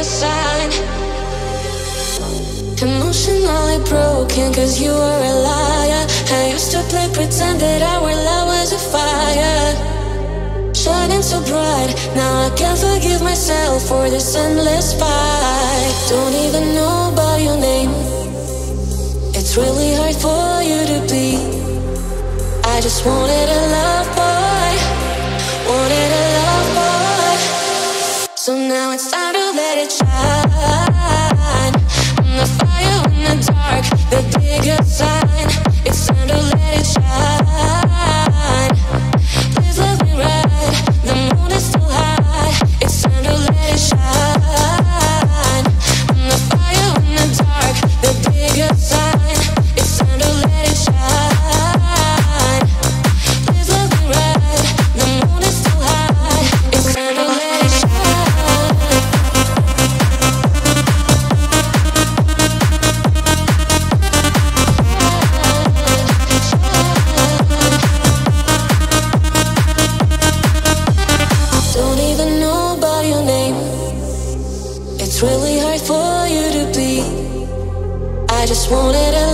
the sign. Emotionally broken, cause you were a liar. I used to play pretend that our love was a fire, shining so bright. Now I can't forgive myself for this endless fight. Don't even know about your name. It's really hard for you to be. I just wanted a love boy, wanted a love boy. So now it's time to let it shine. I'm the fire in the dark, the biggest sign. It's time to let it shine. Please let me ride, the moon is still high. It's time to let it shine. I'm the fire in the dark, the biggest sign. It's time to let it shine. Wanted a